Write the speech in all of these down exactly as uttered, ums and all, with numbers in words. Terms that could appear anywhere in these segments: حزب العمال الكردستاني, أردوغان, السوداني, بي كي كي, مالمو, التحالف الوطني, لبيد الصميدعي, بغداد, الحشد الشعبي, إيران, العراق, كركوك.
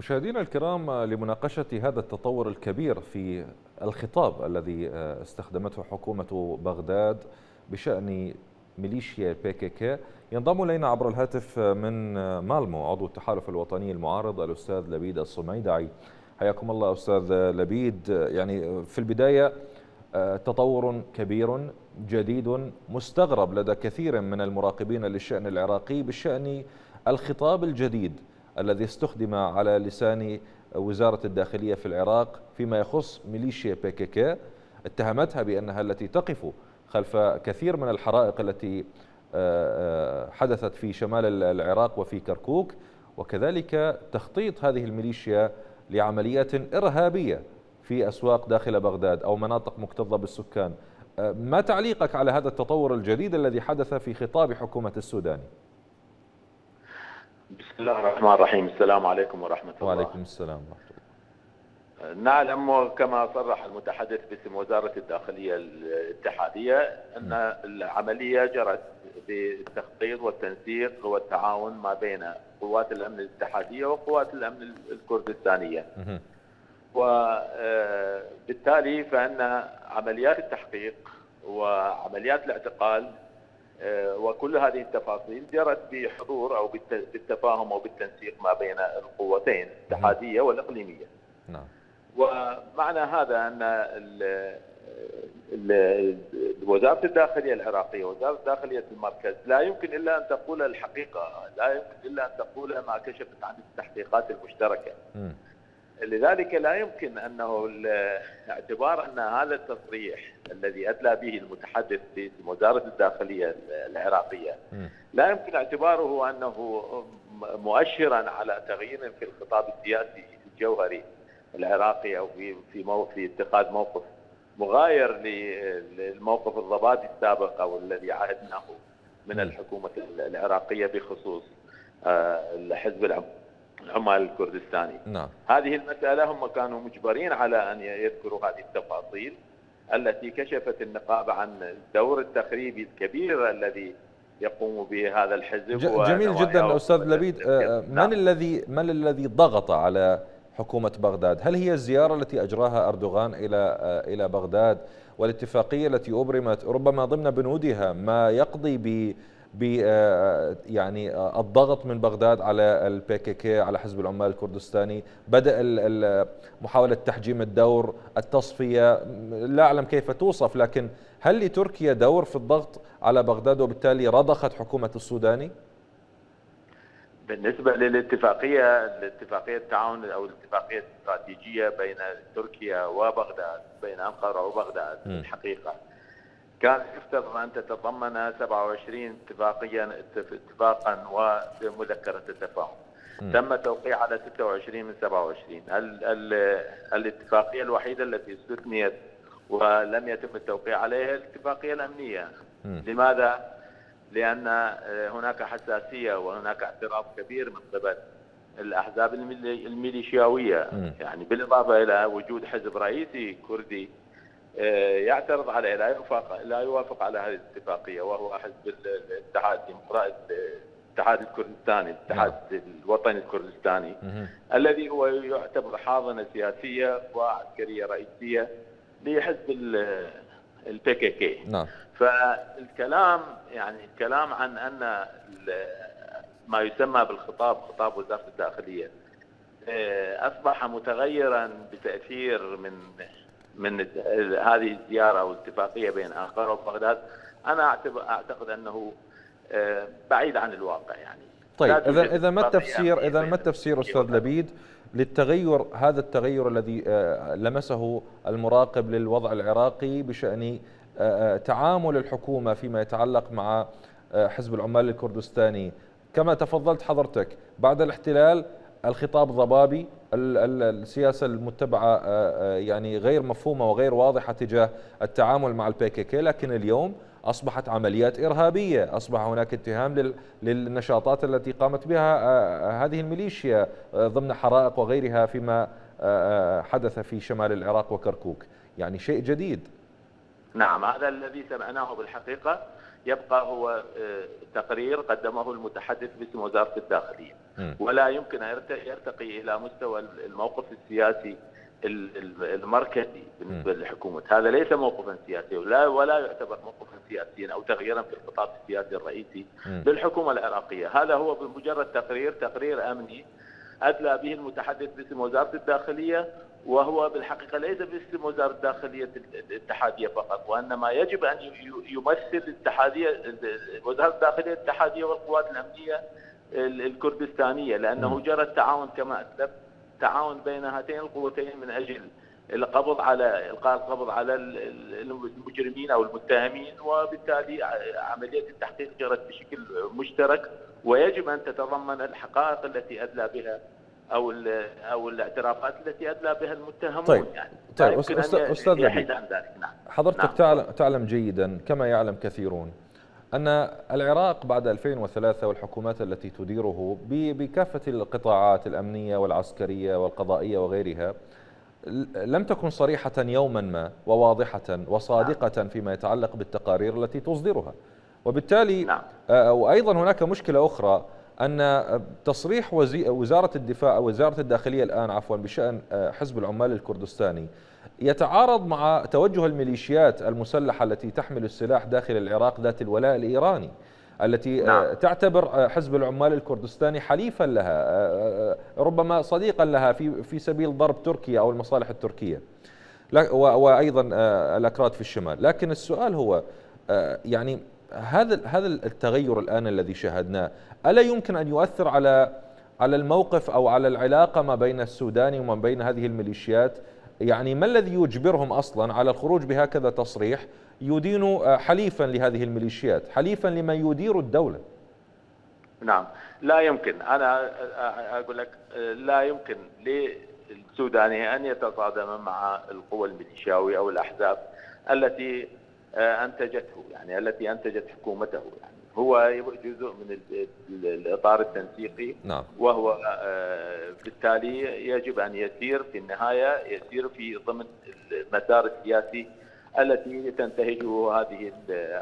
مشاهدينا الكرام، لمناقشة هذا التطور الكبير في الخطاب الذي استخدمته حكومة بغداد بشأن ميليشيا بي كي كي، ينضم إلينا عبر الهاتف من مالمو عضو التحالف الوطني المعارض الأستاذ لبيد الصميدعي. حياكم الله أستاذ لبيد. يعني في البداية تطور كبير جديد مستغرب لدى كثير من المراقبين للشأن العراقي بشأن الخطاب الجديد الذي استخدم على لسان وزارة الداخلية في العراق فيما يخص ميليشيا بي كي كي، اتهمتها بأنها التي تقف خلف كثير من الحرائق التي حدثت في شمال العراق وفي كركوك، وكذلك تخطيط هذه الميليشيا لعمليات إرهابية في أسواق داخل بغداد أو مناطق مكتظة بالسكان. ما تعليقك على هذا التطور الجديد الذي حدث في خطاب حكومة السوداني؟ بسم الله الرحمن الرحيم. السلام عليكم ورحمة الله. وعليكم السلام ورحمة الله. نعلم كما صرح المتحدث باسم وزارة الداخلية الاتحادية أن العملية جرت بالتخطيط والتنسيق والتعاون ما بين قوات الأمن الاتحادية وقوات الأمن الكردستانية، وبالتالي فأن عمليات التحقيق وعمليات الاعتقال وكل هذه التفاصيل جرت بحضور او بالتفاهم او بالتنسيق ما بين القوتين الاتحاديه والاقليميه. نعم. ومعنى هذا ان وزاره الداخليه العراقيه ووزاره داخليه المركز لا يمكن الا ان تقول الحقيقه، لا يمكن الا ان تقول ما كشفت عن التحقيقات المشتركه. م. لذلك لا يمكن انه اعتبار ان هذا التصريح الذي ادلى به المتحدث باسم وزاره الداخليه العراقيه لا يمكن اعتباره انه مؤشرا على تغيير في الخطاب السياسي الجوهري العراقي او في في في اتخاذ موقف مغاير للموقف الضبابي السابق او الذي عهدناه من الحكومه العراقيه بخصوص حزب العمال الكردستاني. نعم. هذه المسألة هم كانوا مجبرين على أن يذكروا هذه التفاصيل التي كشفت النقاب عن الدور التخريبي الكبير الذي يقوم به هذا الحزب. جميل جدا أستاذ لبيد. من نعم. الذي من الذي ضغط على حكومة بغداد؟ هل هي الزيارة التي أجراها أردوغان إلى إلى بغداد والاتفاقية التي أبرمت ربما ضمن بنودها ما يقضي ب ب يعني الضغط من بغداد على البي كي كي، على حزب العمال الكردستاني، بدأ محاولة تحجيم الدور، التصفية، لا أعلم كيف توصف، لكن هل لتركيا دور في الضغط على بغداد وبالتالي رضخت حكومة السوداني؟ بالنسبة للاتفاقية، الاتفاقية التعاون أو الاتفاقية الاستراتيجية بين تركيا وبغداد، بين أنقرة وبغداد، م. الحقيقة كان يفترض أن تتضمن سبعة وعشرين اتفاقيا اتفاقا ومذكرة التفاهم. تم التوقيع على ستة وعشرين من سبعة وعشرين. ال ال الاتفاقية الوحيدة التي استثنيت ولم يتم التوقيع عليها الاتفاقية الأمنية. م. لماذا؟ لأن هناك حساسية وهناك اعتراف كبير من قبل الأحزاب الميليشياوية، م. يعني بالإضافة إلى وجود حزب رئيسي كردي يعترض عليه، لا يوافق لا يوافق على هذه الاتفاقيه، وهو حزب الاتحاد الديمقراطي الاتحاد الكردستاني الاتحاد الوطني الكردستاني الذي هو يعتبر حاضنه سياسيه وعسكريه رئيسيه لحزب البي كي كي. نعم. فالكلام يعني الكلام عن ان ما يسمى بالخطاب خطاب وزاره الداخليه اصبح متغيرا بتاثير من من هذه الزيارة والاتفاقية بين أنقرة وبغداد، أنا أعتقد أنه بعيد عن الواقع. يعني طيب، إذا إذا ما التفسير إذا ما التفسير أستاذ لبيد للتغير، هذا التغير الذي لمسه المراقب للوضع العراقي بشأن تعامل الحكومة فيما يتعلق مع حزب العمال الكردستاني؟ كما تفضلت حضرتك، بعد الاحتلال الخطاب ضبابي، السياسة المتبعة يعني غير مفهومة وغير واضحة تجاه التعامل مع البي كي كي، لكن اليوم أصبحت عمليات إرهابية، أصبح هناك اتهام للنشاطات التي قامت بها هذه الميليشيا ضمن حرائق وغيرها فيما حدث في شمال العراق وكركوك، يعني شيء جديد. نعم، هذا الذي سمعناه بالحقيقة يبقى هو تقرير قدمه المتحدث باسم وزارة الداخلية، ولا يمكن أن يرتقي إلى مستوى الموقف السياسي المركزي بالنسبة للحكومة. هذا ليس موقفا سياسيا ولا ولا يعتبر موقفا سياسيا أو تغييرا في الخطاب السياسي الرئيسي للحكومة العراقية. هذا هو بمجرد تقرير تقرير أمني أدلى به المتحدث باسم وزارة الداخلية، وهو بالحقيقة ليس باسم وزارة الداخلية الاتحادية فقط، وإنما يجب أن يمثل الاتحادية وزارة الداخلية الاتحادية والقوات الأمنية الكردستانية، لأنه جرى التعاون كما أسلفت تعاون بين هاتين القوتين من أجل القبض على إلقاء القبض على المجرمين أو المتهمين، وبالتالي عملية التحقيق جرت بشكل مشترك، ويجب أن تتضمن الحقائق التي أدلى بها أو أو الاعترافات التي أدلى بها المتهمون. طيب. يعني طيب أستاذ لبيد، نعم. حضرتك نعم. تعلم تعلم جيدا كما يعلم كثيرون أن العراق بعد ألفين وثلاثة والحكومات التي تديره بكافة القطاعات الأمنية والعسكرية والقضائية وغيرها لم تكن صريحة يوما ما وواضحة وصادقة فيما يتعلق بالتقارير التي تصدرها، وبالتالي وأيضا هناك مشكلة أخرى أن تصريح وزارة الدفاع أو وزارة الداخلية الآن عفوا بشأن حزب العمال الكردستاني يتعارض مع توجه الميليشيات المسلحة التي تحمل السلاح داخل العراق ذات الولاء الإيراني، التي نعم. تعتبر حزب العمال الكردستاني حليفا لها، ربما صديقا لها في في سبيل ضرب تركيا أو المصالح التركية وأيضا الأكراد في الشمال. لكن السؤال هو يعني هذا هذا التغير الآن الذي شاهدناه ألا يمكن أن يؤثر على على الموقف أو على العلاقة ما بين السوداني وما بين هذه الميليشيات؟ يعني ما الذي يجبرهم أصلا على الخروج بهكذا تصريح يدين حليفا لهذه الميليشيات، حليفا لمن يدير الدولة؟ نعم، لا يمكن، أنا أقول لك لا يمكن للسوداني أن يتصادم مع القوى الميليشياوية أو الأحزاب التي أنتجته، يعني التي أنتجت حكومته. يعني هو جزء من الإطار التنسيقي، نعم. وهو بالتالي يجب أن يسير في النهاية يسير في ضمن المسار السياسي التي تنتهجه هذه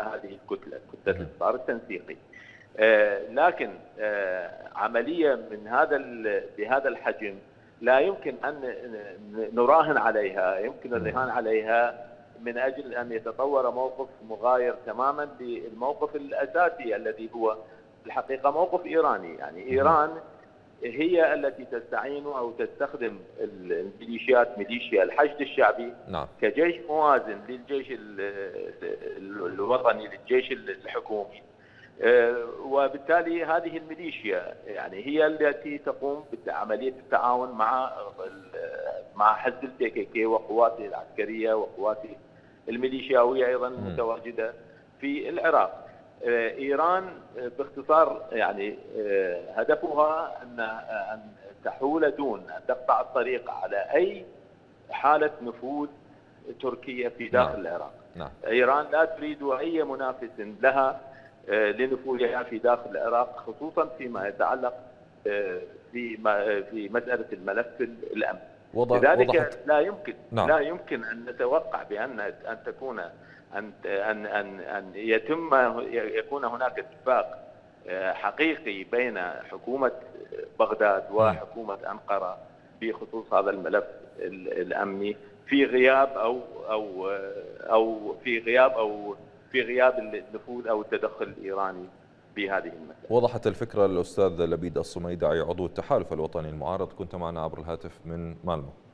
هذه الكتلة كتلة الإطار التنسيقي. لكن عملية من هذا بهذا الحجم لا يمكن أن نراهن عليها، يمكن الرهان عليها من أجل أن يتطور موقف مغاير تماما للموقف الأساسي الذي هو الحقيقة موقف إيراني. يعني إيران هي التي تستعين أو تستخدم الميليشيات ميليشيا الحشد الشعبي نعم. كجيش موازن للجيش الوطني للجيش الحكومي، وبالتالي هذه الميليشيا يعني هي التي تقوم بعملية التعاون مع مع حزب البي كي كي وقواته العسكرية وقواته الميليشياوية أيضا متواجدة في العراق. إيران باختصار يعني هدفها أن أن تحول دون أن تقطع الطريق على أي حالة نفوذ تركيا في داخل العراق. إيران لا تريد أي منافس لها لنفوذها في داخل العراق، خصوصا فيما يتعلق في في مسألة الملف الأمني. لذلك لا يمكن نعم. لا يمكن أن نتوقع بأن أن تكون أن أن أن أن يتم يكون هناك اتفاق حقيقي بين حكومة بغداد وحكومة أنقرة بخصوص هذا الملف الأمني في غياب أو أو أو في غياب أو في غياب النفوذ أو التدخل الإيراني بهذه المسألة. وضحت الفكرة الأستاذ لبيد الصميدعي عضو التحالف الوطني المعارض، كنت معنا عبر الهاتف من مالمو.